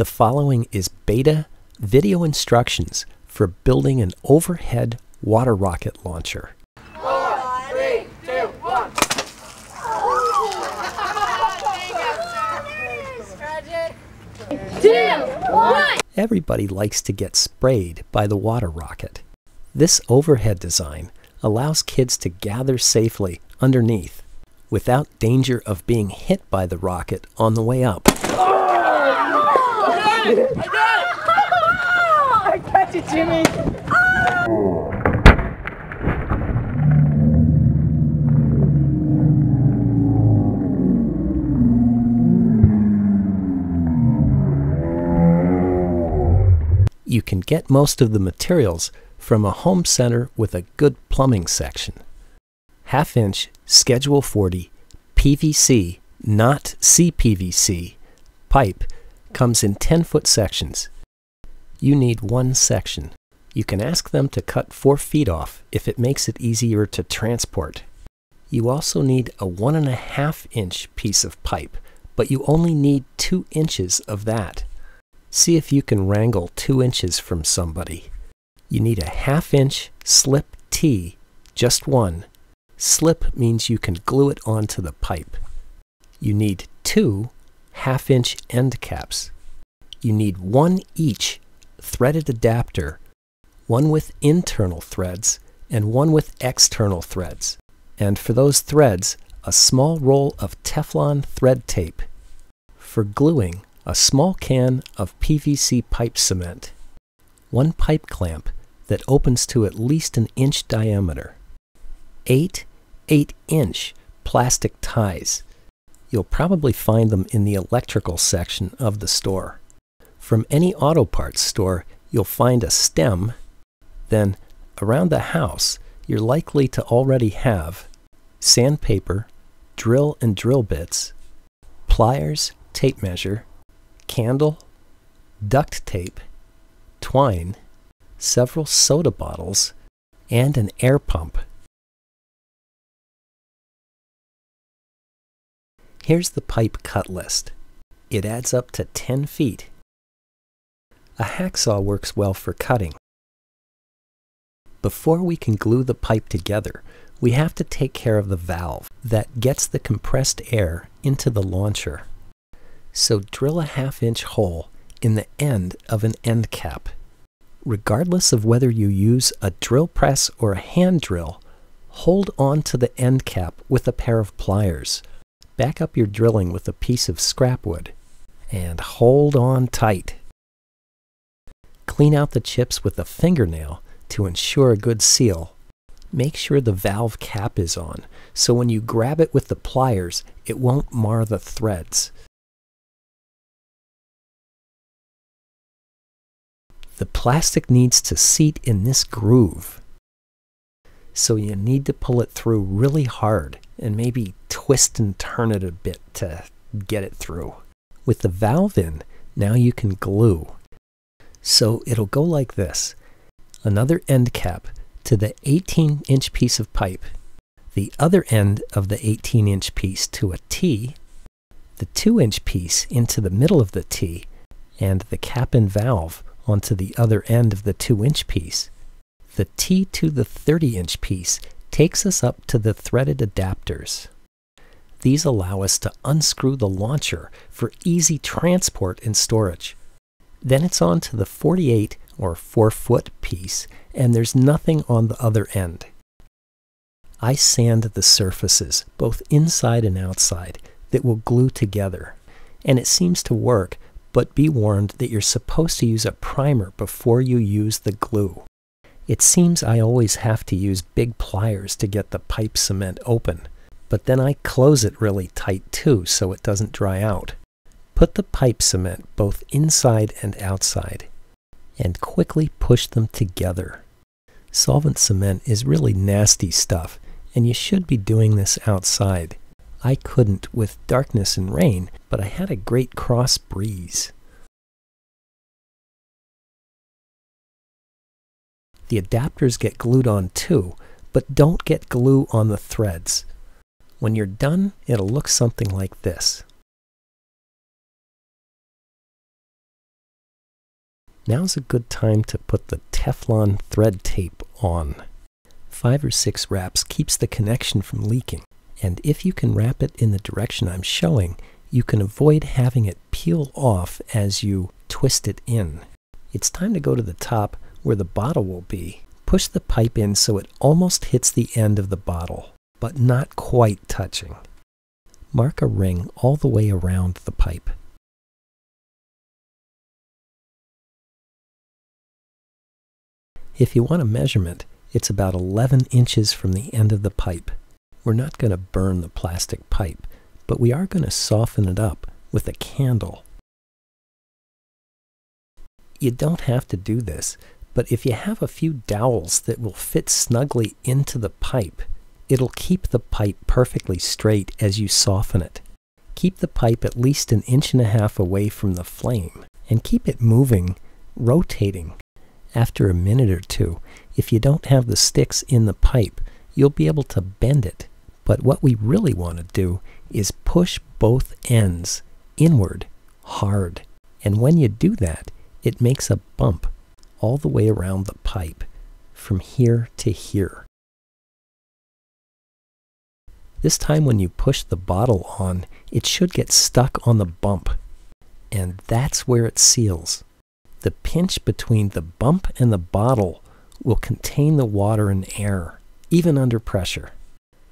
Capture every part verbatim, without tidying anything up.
The following is beta video instructions for building an overhead water rocket launcher. Four, three, two, one. Two, one. Everybody likes to get sprayed by the water rocket. This overhead design allows kids to gather safely underneath without danger of being hit by the rocket on the way up. I got it! I got you, Jimmy! Oh. You can get most of the materials from a home center with a good plumbing section. Half-inch Schedule forty P V C, not C P V C, pipe comes in ten foot sections. You need one section. You can ask them to cut four feet off if it makes it easier to transport. You also need a one and a half inch piece of pipe, but you only need two inches of that. See if you can wrangle two inches from somebody. You need a half inch slip T, just one. Slip means you can glue it onto the pipe. You need two half-inch end caps. You need one each threaded adapter, one with internal threads and one with external threads. And for those threads, a small roll of Teflon thread tape. For gluing, a small can of P V C pipe cement. One pipe clamp that opens to at least an inch diameter. Eight eight-inch plastic ties. You'll probably find them in the electrical section of the store. From any auto parts store, you'll find a stem. Then, around the house, you're likely to already have sandpaper, drill and drill bits, pliers, tape measure, candle, duct tape, twine, several soda bottles, and an air pump. Here's the pipe cut list. It adds up to ten feet. A hacksaw works well for cutting. Before we can glue the pipe together, we have to take care of the valve that gets the compressed air into the launcher. So drill a half-inch hole in the end of an end cap. Regardless of whether you use a drill press or a hand drill, hold on to the end cap with a pair of pliers. Back up your drilling with a piece of scrap wood and hold on tight. Clean out the chips with a fingernail to ensure a good seal. Make sure the valve cap is on, so when you grab it with the pliers, it won't mar the threads. The plastic needs to seat in this groove, so you need to pull it through really hard and maybe twist and turn it a bit to get it through. With the valve in, now you can glue. So it'll go like this. Another end cap to the eighteen inch piece of pipe, the other end of the eighteen inch piece to a T, the two inch piece into the middle of the T, and the cap and valve onto the other end of the two inch piece. The T to the thirty inch piece takes us up to the threaded adapters. These allow us to unscrew the launcher for easy transport and storage. Then it's on to the forty-eight or four foot piece, and there's nothing on the other end. I sand the surfaces, both inside and outside, that will glue together. And it seems to work, but be warned that you're supposed to use a primer before you use the glue. It seems I always have to use big pliers to get the pipe cement open, but then I close it really tight too so it doesn't dry out. Put the pipe cement both inside and outside, and quickly push them together. Solvent cement is really nasty stuff, and you should be doing this outside. I couldn't with darkness and rain, but I had a great cross breeze. The adapters get glued on too, but don't get glue on the threads. When you're done, it'll look something like this. Now's a good time to put the Teflon thread tape on. Five or six wraps keeps the connection from leaking, and if you can wrap it in the direction I'm showing, you can avoid having it peel off as you twist it in. It's time to go to the top where the bottle will be. Push the pipe in so it almost hits the end of the bottle, but not quite touching. Mark a ring all the way around the pipe. If you want a measurement, it's about eleven inches from the end of the pipe. We're not going to burn the plastic pipe, but we are going to soften it up with a candle. You don't have to do this, but if you have a few dowels that will fit snugly into the pipe, it'll keep the pipe perfectly straight as you soften it. Keep the pipe at least an inch and a half away from the flame, and keep it moving, rotating. After a minute or two, if you don't have the sticks in the pipe, you'll be able to bend it. But what we really want to do is push both ends inward hard. And when you do that, it makes a bump all the way around the pipe, from here to here. This time when you push the bottle on, it should get stuck on the bump. And that's where it seals. The pinch between the bump and the bottle will contain the water and air, even under pressure.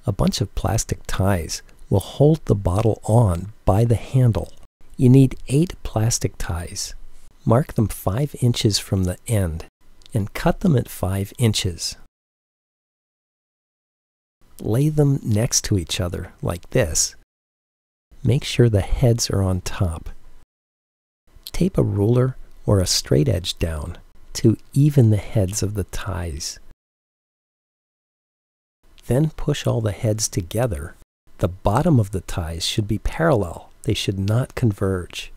A bunch of plastic ties will hold the bottle on by the handle. You need eight plastic ties. Mark them five inches from the end and cut them at five inches. Lay them next to each other like this. Make sure the heads are on top. Tape a ruler or a straight edge down to even the heads of the ties. Then push all the heads together. The bottom of the ties should be parallel. They should not converge.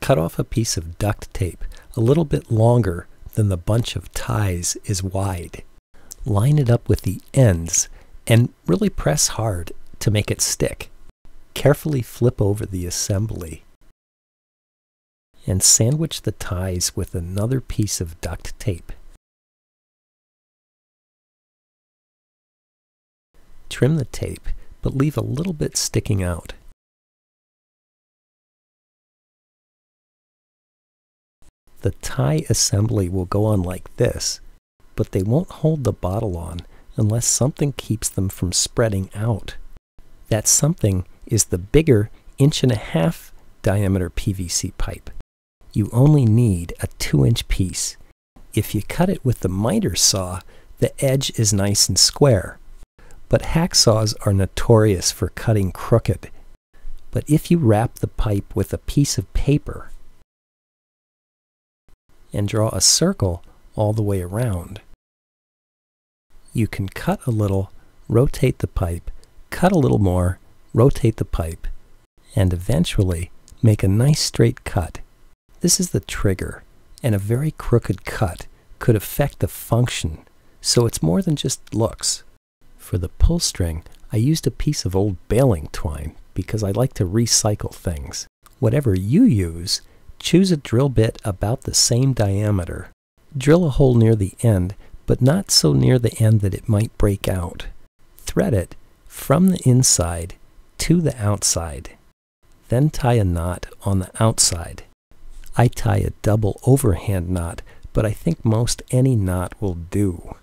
Cut off a piece of duct tape a little bit longer than the bunch of ties is wide. Line it up with the ends and really press hard to make it stick. Carefully flip over the assembly and sandwich the ties with another piece of duct tape. Trim the tape, but leave a little bit sticking out. The tie assembly will go on like this, but they won't hold the bottle on unless something keeps them from spreading out. That something is the bigger inch and a half diameter P V C pipe. You only need a two inch piece. If you cut it with the miter saw, the edge is nice and square. But hacksaws are notorious for cutting crooked. But if you wrap the pipe with a piece of paper and draw a circle all the way around, you can cut a little, rotate the pipe, cut a little more, rotate the pipe, and eventually make a nice straight cut. This is the trigger, and a very crooked cut could affect the function, so it's more than just looks. For the pull string, I used a piece of old baling twine because I like to recycle things. Whatever you use, choose a drill bit about the same diameter. Drill a hole near the end, but not so near the end that it might break out. Thread it from the inside to the outside. Then tie a knot on the outside. I tie a double overhand knot, but I think most any knot will do.